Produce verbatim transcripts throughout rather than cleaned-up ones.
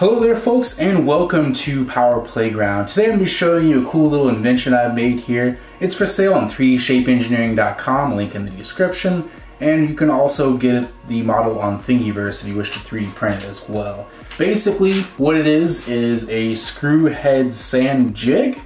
Hello there folks, and welcome to Power Playground. Today I'm going to be showing you a cool little invention I've made here. It's for sale on three d shape engineering dot com, link in the description, and you can also get the model on Thingiverse if you wish to three D print as well. Basically what it is is a screw head sand jig,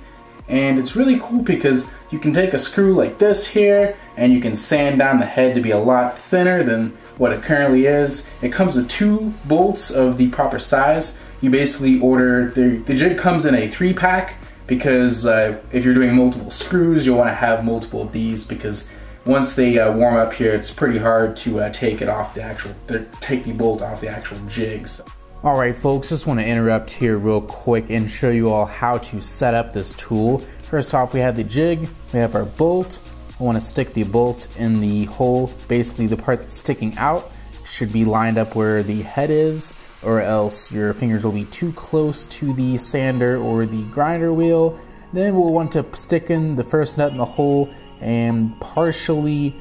and it's really cool because you can take a screw like this here and you can sand down the head to be a lot thinner than what it currently is. It comes with two bolts of the proper size. You basically order, the, the jig comes in a three pack because uh, if you're doing multiple screws, you'll want to have multiple of these because once they uh, warm up here, it's pretty hard to uh, take it off the actual, take the bolt off the actual jigs. All right folks, just want to interrupt here real quick and show you all how to set up this tool. First off, we have the jig, we have our bolt. I want to stick the bolt in the hole. Basically the part that's sticking out should be lined up where the head is, or else your fingers will be too close to the sander or the grinder wheel. Then we'll want to stick in the first nut in the hole and partially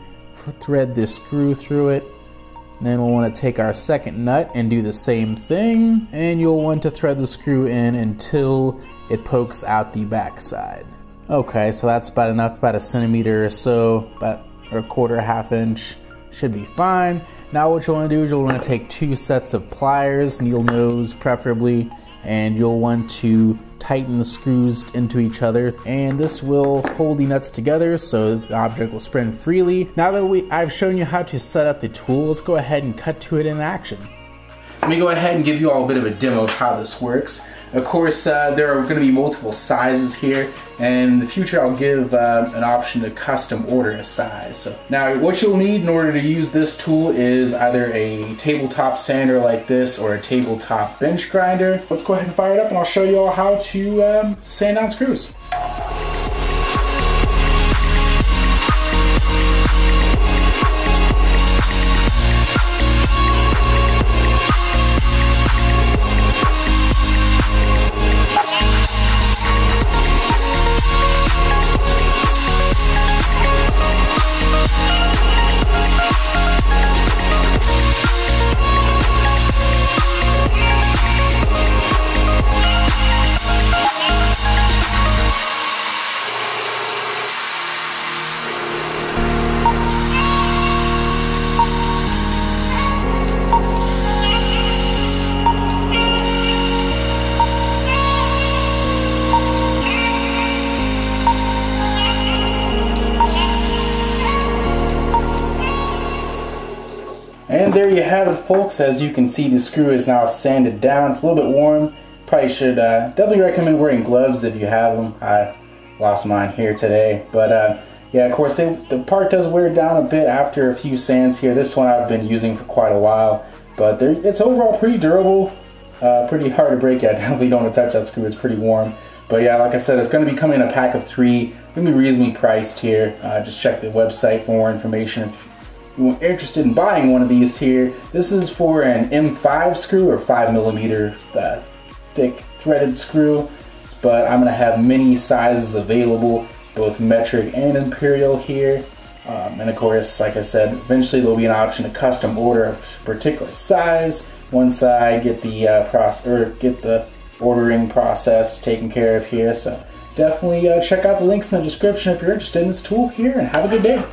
thread this screw through it. Then we'll want to take our second nut and do the same thing, and you'll want to thread the screw in until it pokes out the backside. Okay, so that's about enough, about a centimeter or so, about a quarter, half inch, should be fine. Now what you'll want to do is you'll want to take two sets of pliers, needle nose preferably, and you'll want to tighten the screws into each other, and this will hold the nuts together so the object will spin freely. Now that we, I've shown you how to set up the tool, let's go ahead and cut to it in action. Let me go ahead and give you all a bit of a demo of how this works. Of course, uh, there are going to be multiple sizes here, and in the future I'll give uh, an option to custom order a size. So now what you'll need in order to use this tool is either a tabletop sander like this or a tabletop bench grinder. Let's go ahead and fire it up and I'll show you all how to um, sand down screws. And there you have it folks, as you can see the screw is now sanded down. It's a little bit warm. Probably should uh, definitely recommend wearing gloves if you have them. I lost mine here today. But uh, yeah, of course it, the part does wear down a bit after a few sands here. This one I've been using for quite a while. But there, it's overall pretty durable, uh, pretty hard to break. Yeah, I definitely don't want to touch that screw, it's pretty warm. But yeah, like I said, it's going to be coming in a pack of three. It's going to be reasonably priced here. Uh, just check the website for more information. If, If you're interested in buying one of these here, this is for an M five screw or five millimeter uh, thick threaded screw, but I'm going to have many sizes available, both metric and imperial here. Um, and of course, like I said, eventually there'll be an option to custom order a particular size once I get the uh, process or get the ordering process taken care of here. So definitely uh, check out the links in the description if you're interested in this tool here, and have a good day.